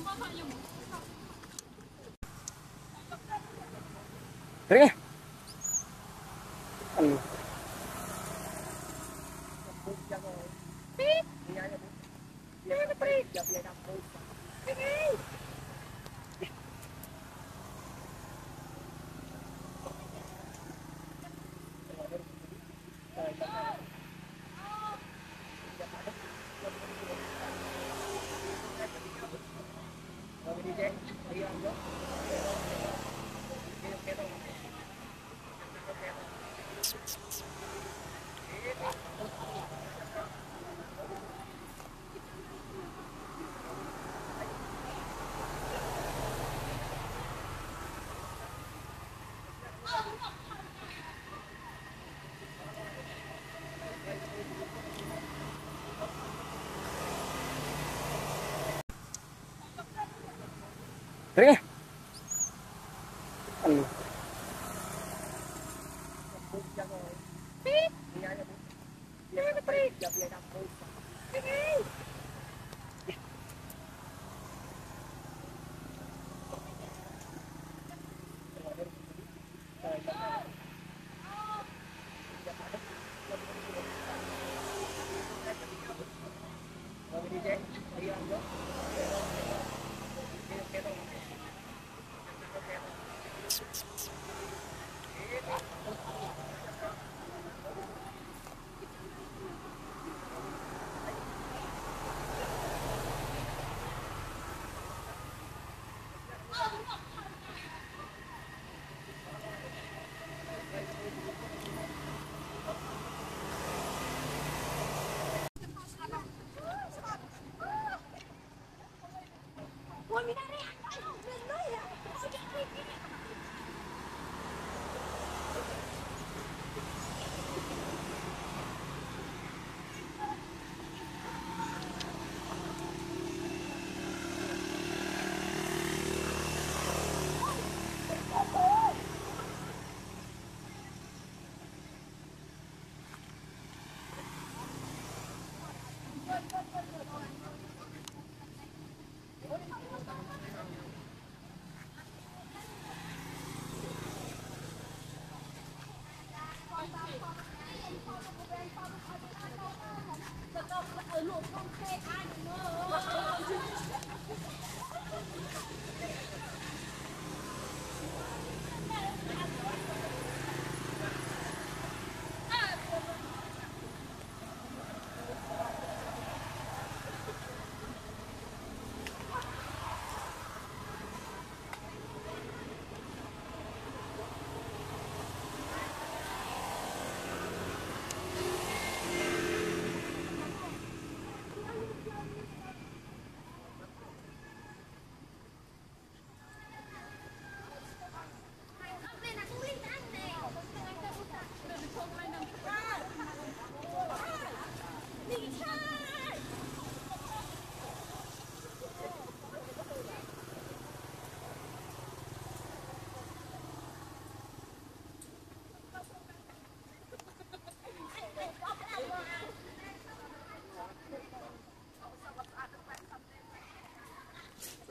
Kering ya? Kering ya?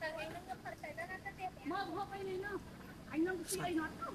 Hãy subscribe cho kênh Ghiền Mì Gõ để không bỏ lỡ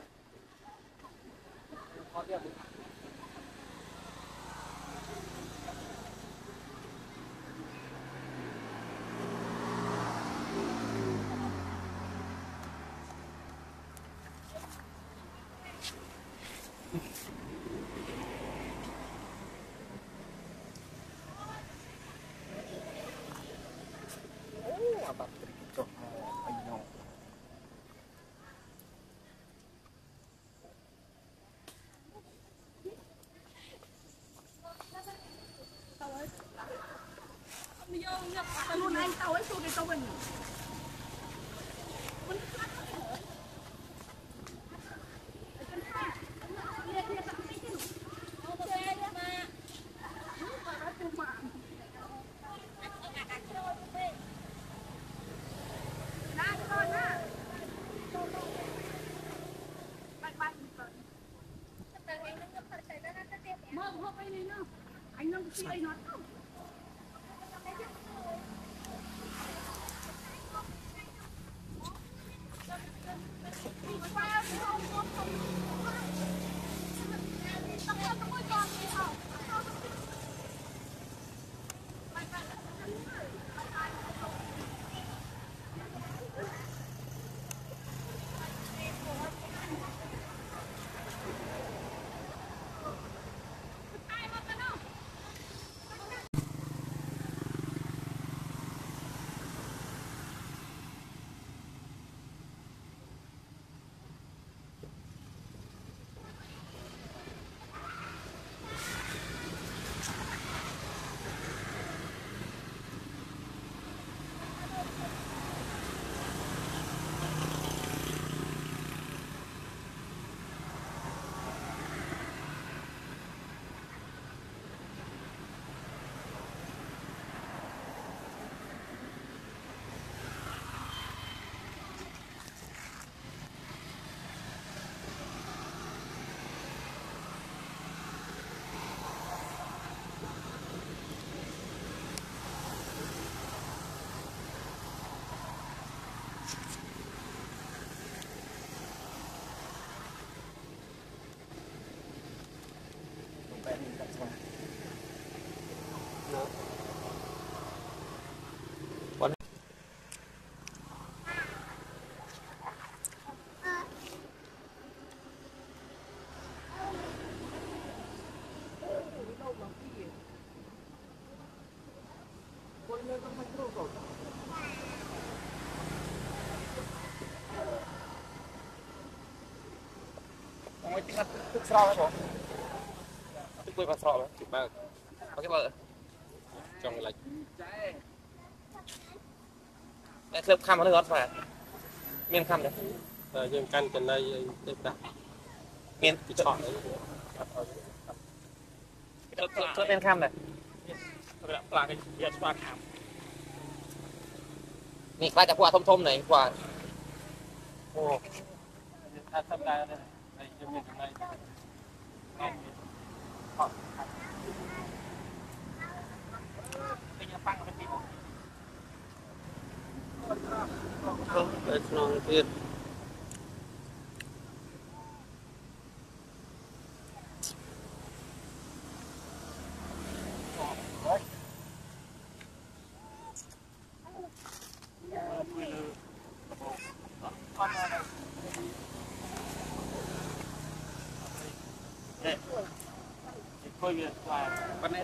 Tức sọ đấy không? Tức quay vào sọ đấy. Ba, có cái bờ trong lạch. Đây lớp khăm nó được phải. Miên khăm đấy. Rồi nhưng căn cần đây đẹp đặt. Miên chỉ chọn đấy. Lớp miên khăm này. Rồi đặt là cái giật qua khăm. Nị qua chặt quả thôm này quả. Ồ. Thật tâm đây. เป็นยังปังเป็นที่บ่ Thôi kìa, bắt nãy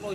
ngồi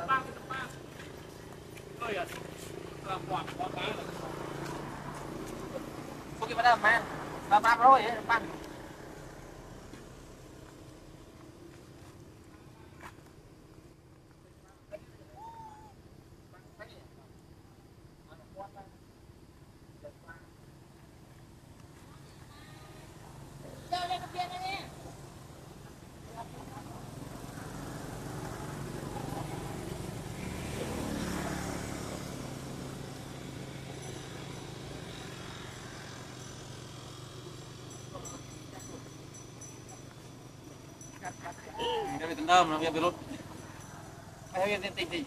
có cái bắt đầu mà ba rồi băng Đây tấn đâm nó bị lốt. Hay viên tinh tinh.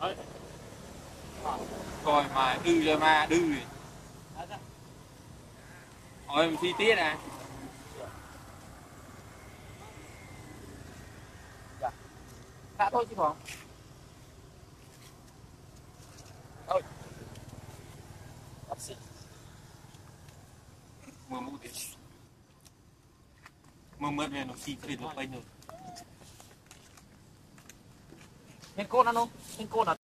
Đấy. Coi mà đư rồi mà đư rồi. Ôi em thi tiết à. Dạ. Dạ thôi chứ không. Thôi. Bác sĩ. Mưa mũ đi. Mưa về nó xịt lên nó bay nữa. Nên côn ăn không? Nên côn à?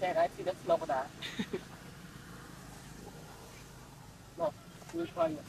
Xe đấy thì đất lâu quá đã. Rồi, cứ xoay rồi.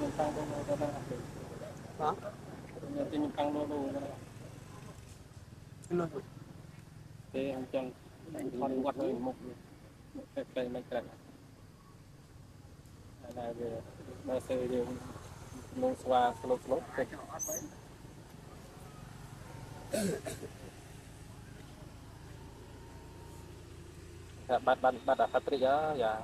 Nyimpang dulu ke mana? Hah? Nanti nyimpang dulu ke mana? Dulu. Oke, ancang kon buat di muk. Play mic track. Ada dia. Bahasa dia ngomong suara slow-slow. Bat-bat ada Patrick ya, ya.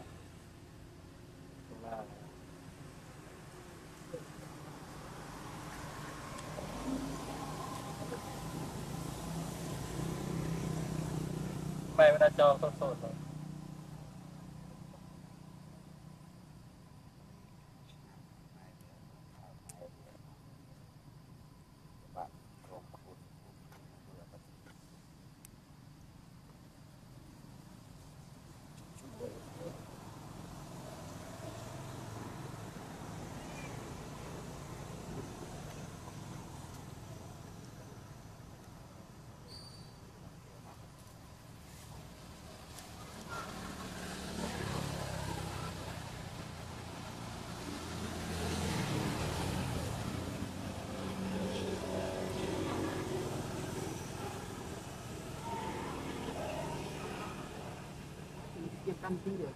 ไปเวลาจอสดHãy subscribe cho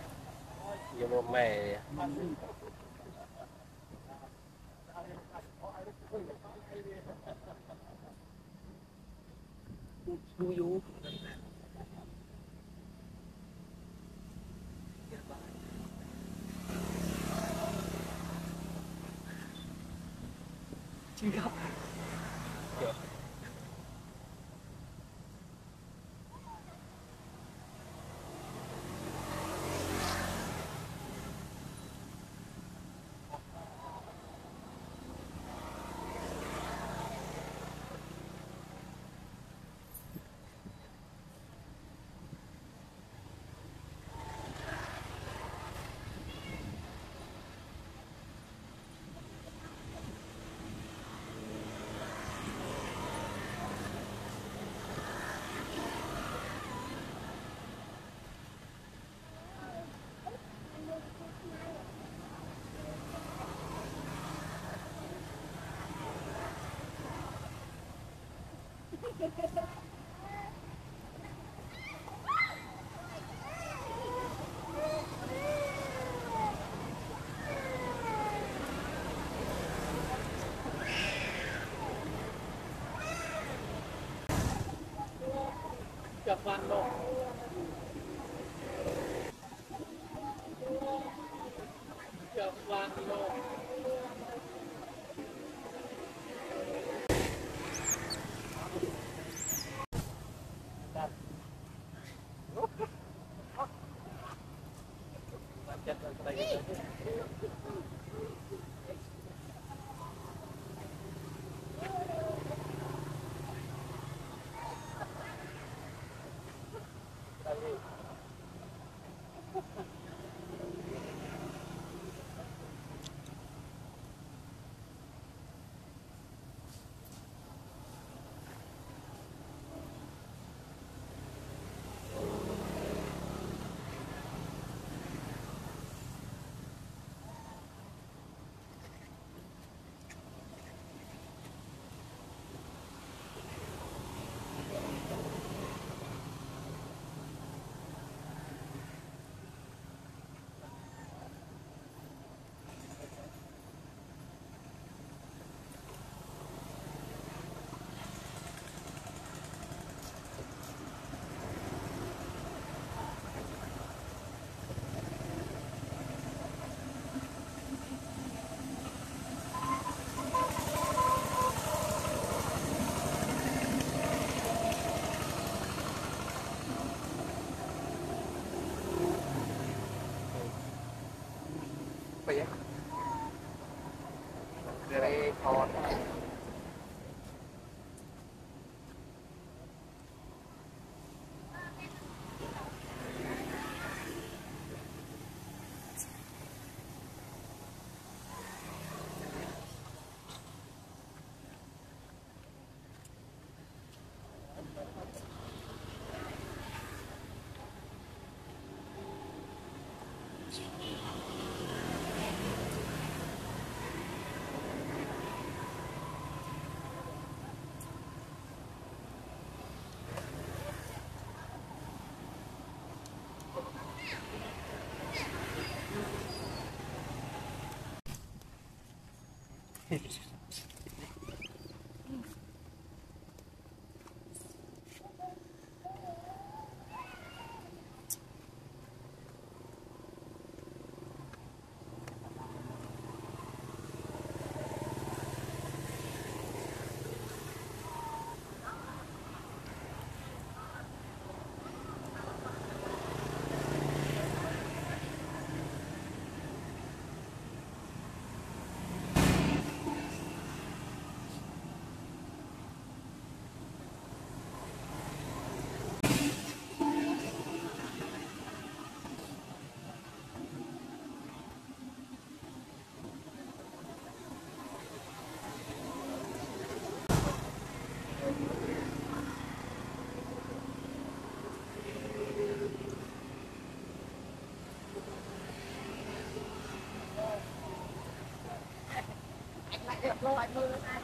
kênh Ghiền Mì Gõ Để không bỏ lỡ những video hấp dẫnอยู่บนแม่ดูอยู่จริงครับกับฟันลงกับฟันลง Dari kawan Thank you. Rồi mưa anh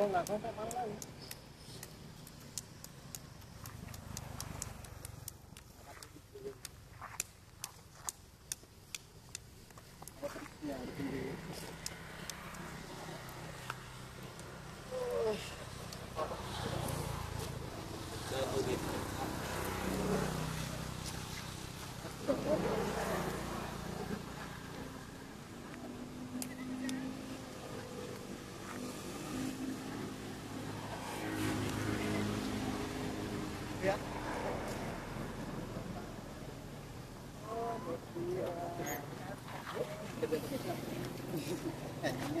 kok nggak sampai parah lagi.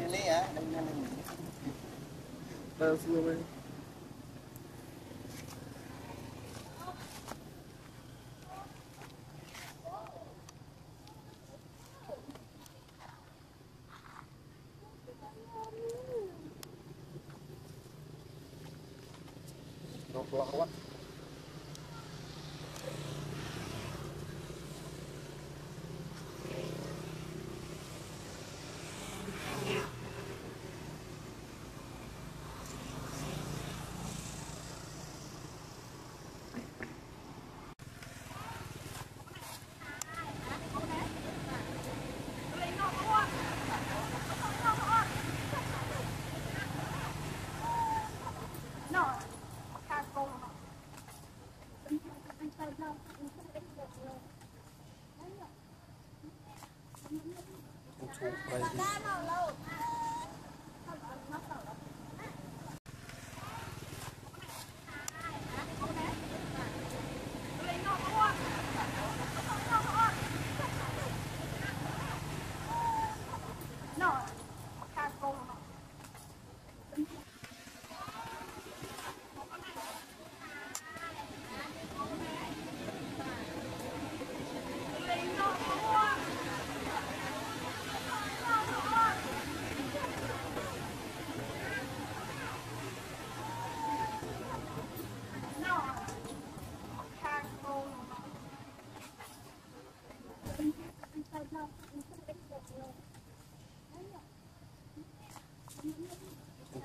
Ini ya, dengan ini. Langsung. Keluar.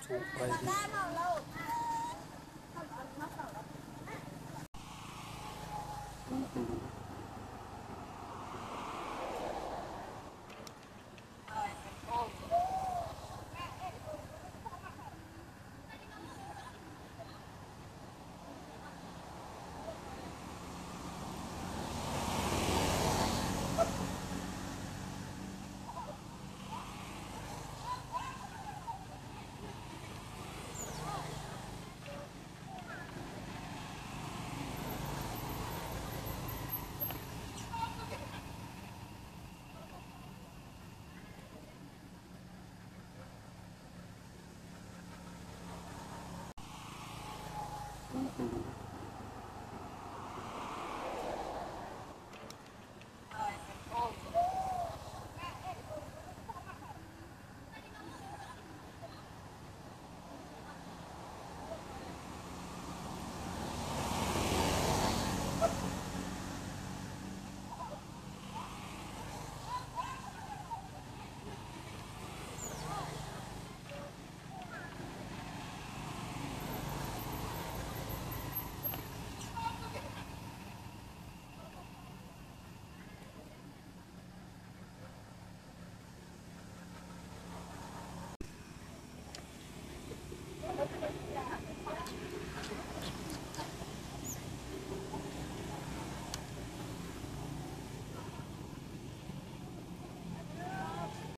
Thank you.